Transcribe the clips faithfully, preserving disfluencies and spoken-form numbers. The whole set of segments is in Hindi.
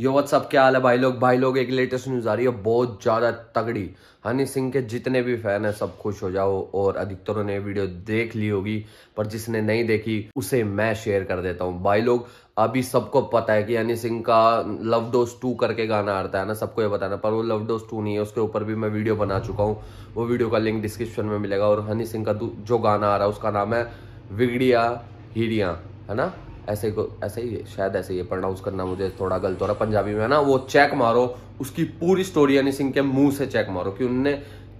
यो व्हाट्सअप, क्या हाल है भाई लोग? भाई लोग एक लेटेस्ट न्यूज़ आ रही है बहुत ज़्यादा तगड़ी। हनी सिंह के जितने भी फैन हैं सब खुश हो जाओ, और अधिकतरों ने वीडियो देख ली होगी, पर जिसने नहीं देखी उसे मैं शेयर कर देता हूँ। भाई लोग अभी सबको पता है कि हनी सिंह का लव डोज टू करके गाना आता है ना, सबको ये बताना, पर वो लव डोज टू नहीं है, उसके ऊपर भी मैं वीडियो बना चुका हूँ, वो वीडियो का लिंक डिस्क्रिप्शन में मिलेगा। और हनी सिंह का जो गाना आ रहा है उसका नाम है विगड़ियन हीरियाँ, है ना, ऐसे को ऐसे ही शायद ऐसे ही प्रोनाउंस करना मुझे थोड़ा गलत हो रहा है पंजाबी में, है ना। वो चेक मारो, उसकी पूरी स्टोरी हनी सिंह के मुंह से चेक मारो कि उनने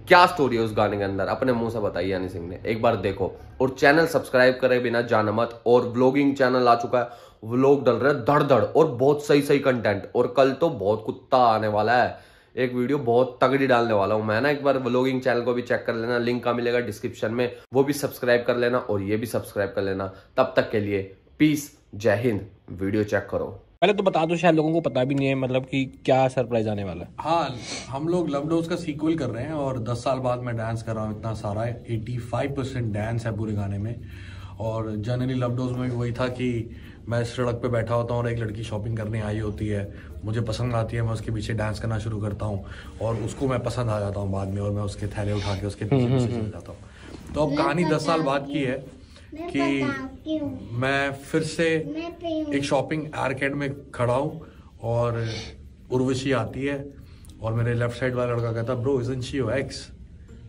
क्या स्टोरी है उस गाने के अंदर, अपने मुंह से बताई हनी सिंह ने, एक बार देखो। और चैनल सब्सक्राइब करे बिना जाना मत। और व्लॉगिंग चैनल आ चुका है, व्लॉग डल रहे धड़ धड़, और बहुत सही सही कंटेंट। और कल तो बहुत कुत्ता आने वाला है, एक वीडियो बहुत तगड़ी डालने वाला हूँ मैं ना। एक बार व्लॉगिंग चैनल को भी चेक कर लेना, लिंक का मिलेगा डिस्क्रिप्शन में, वो भी सब्सक्राइब कर लेना और ये भी सब्सक्राइब कर लेना। तब तक के लिए पीस, जय हिंद। वीडियो चेक करो। पहले तो बता दो, शायद लोगों को पता भी नहीं है मतलब कि क्या सरप्राइज आने वाला है। हाँ, हम लोग लव डोज का सीक्वल कर रहे हैं और दस साल बाद मैं डांस कर रहा हूँ इतना सारा। पचासी परसेंट डांस है पूरे गाने में। और जनरली लव डोज में भी वही था कि मैं सड़क पे बैठा होता हूँ और एक लड़की शॉपिंग करने आई होती है, मुझे पसंद आती है, मैं उसके पीछे डांस करना शुरू करता हूँ और उसको मैं पसंद आ जाता हूँ बाद में, और मैं उसके थैले उठा के उसके पीछे पीछे चल जाता हूँ। तो अब कहानी दस साल बाद की है कि मैं फिर से एक शॉपिंग आर्केड में खड़ा हूँ और उर्वशी आती है और मेरे लेफ्ट साइड वाला लड़का कहता है, bro isn't she your ex?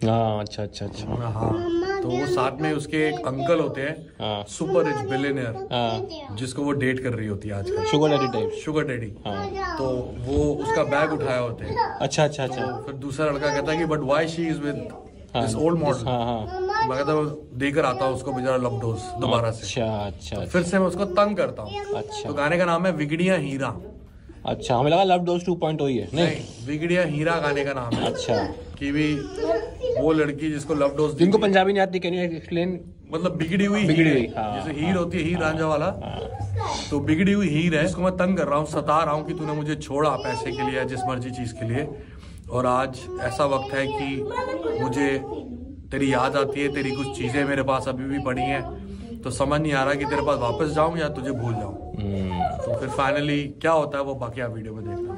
हाँ, अच्छा अच्छा अच्छा, हाँ। तो वो साथ में उसके एक अंकल होते हैं, सुपर रिच बिलियनियर, जिसको वो डेट कर रही होती है आजकल, sugar daddy type, sugar daddy. तो वो उसका बैग उठाया होते हैं। अच्छा अच्छा अच्छा। फिर दूसरा लड़का कहता है कि but why she is with this old model? मैं कहता हूँ देकर आता हूँ उसको बेचारा लव डोज दोबारा से। अच्छा अच्छा। तो फिर से मैं उसको तंग करता हूँ। अच्छा। तो गाने का नाम है विगड़ियन हीरां। अच्छा, हमें लगा love dose two point o ही है। नहीं, नहीं, विगड़ियन हीरां गाने का नाम है। अच्छा। कि भी वो लड़की जिसको लव डोज, जिनको पंजाबी नहीं आती, कैन यू एक्सप्लेन? मतलब बिगड़ी हुई बिगड़ी हुई जैसे हीर होती है, हीर रांझा वाला, तो बिगड़ी हुई हीर है, इसको मैं तंग कर रहा हूँ, सता रहा हूँ कि तूने मुझे छोड़ा पैसे के लिए, जिस मर्जी चीज के लिए, और आज ऐसा वक्त है कि मुझे तेरी याद आती है, तेरी कुछ चीजें मेरे पास अभी भी पड़ी हैं, तो समझ नहीं आ रहा कि तेरे पास वापस जाऊं या तुझे भूल जाऊं। तो फिर फाइनली क्या होता है वो बाकी आप वीडियो में देखना।